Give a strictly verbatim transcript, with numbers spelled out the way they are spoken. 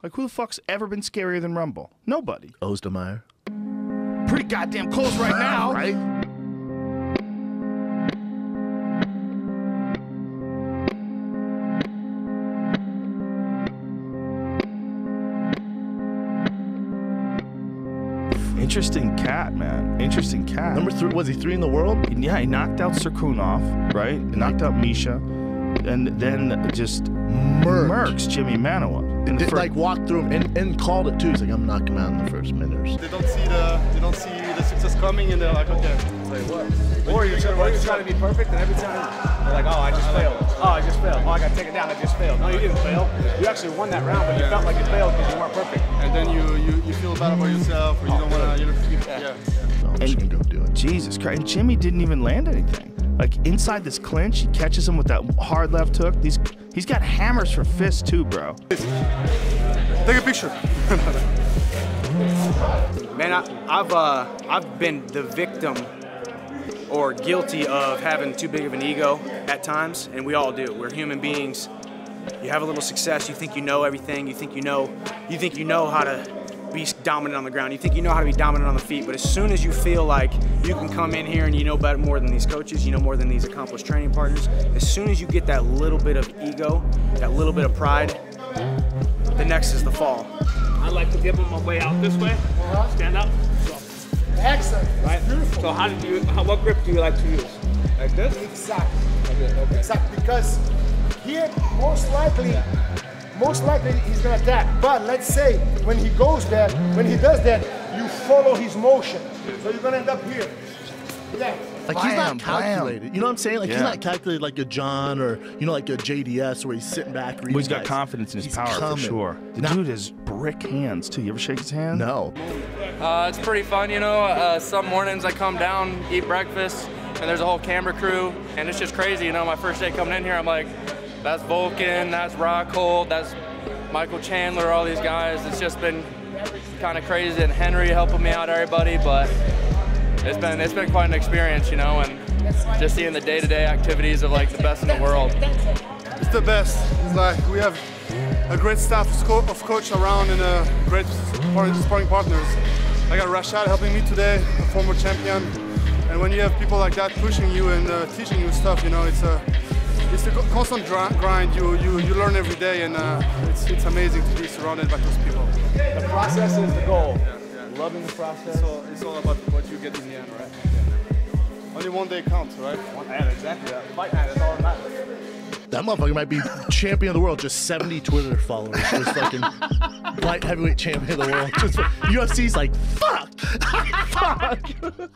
Like, who the fuck's ever been scarier than Rumble? Nobody. Oezdemir. Pretty goddamn close right now. Right? Interesting cat, man. Interesting cat. Number three, was he three in the world? Yeah, he knocked out Sirkunov, right? He knocked out Misha. And then just murks Jimmy Manoa. And did, like walked through him and, and called it too. He's like, I'm knocking him out in the first minute. They don't see the they don't see the success coming, and they're like, okay. It's like what? Or you're, trying, or you're trying to be perfect, and every time they're like, oh, I just failed. Oh, I just failed. Oh, I got taken down. I just failed. No, you didn't fail. You actually won that round, but you felt like you failed because you weren't perfect. And then you you, you feel bad about yourself, or you oh, don't want to. You know, yeah. yeah. No, I'm just gonna go do it. Jesus Christ! And Jimmy didn't even land anything. Like, inside this clinch, he catches him with that hard left hook. He's, he's got hammers for fists, too, bro. Take a picture. Man, I, I've, uh, I've been the victim or guilty of having too big of an ego at times, and we all do. We're human beings. You have a little success. You think you know everything. You think you know, you think you know how to be dominant on the ground. You think you know how to be dominant on the feet, but as soon as you feel like you can come in here and you know better, more than these coaches, you know more than these accomplished training partners, as soon as you get that little bit of ego, that little bit of pride, the next is the fall. I like to give them a way out this way. Stand up. Excellent. Right? Beautiful. So how did you, how, what grip do you like to use? Like this? Exactly. Okay, okay. Exactly, because here, most likely, Most likely he's gonna attack, but let's say when he goes there, when he does that, you follow his motion. So you're gonna end up here. Yeah. Like bam, he's not calculated. Bam. You know what I'm saying? Like yeah. he's not calculated like a John or you know like a J D S where he's sitting back. Reading well, he's got guys. confidence in his he's power coming. for sure. The not dude has brick hands too. You ever shake his hand? No. Uh, it's pretty fun, you know. Uh, some mornings I come down, eat breakfast, and there's a whole camera crew, and it's just crazy. You know, my first day coming in here, I'm like, that's Vulcan, that's Rockhold, that's Michael Chandler, all these guys. It's just been kind of crazy, and Henry helping me out, everybody, but it's been it's been quite an experience, you know, and just seeing the day-to-day activities of like the best in the world. It's the best. It's like we have a great staff of coach around and a great sparring partners. I got Rashad helping me today, a former champion, and when you have people like that pushing you and uh, teaching you stuff, you know, it's a uh, It's a constant grind. You you you learn every day, and uh, it's it's amazing to be surrounded by those people. The process is the goal. Yeah, yeah. Loving the process. It's all, it's all about what you get in the end, right? Yeah. Only one day counts, right? One hand, exactly. Yeah. Fight hand is all that matters. That motherfucker might be champion of the world. Just seventy Twitter followers. Just fucking light heavyweight champion of the world. Just, U F C's like fuck, fuck.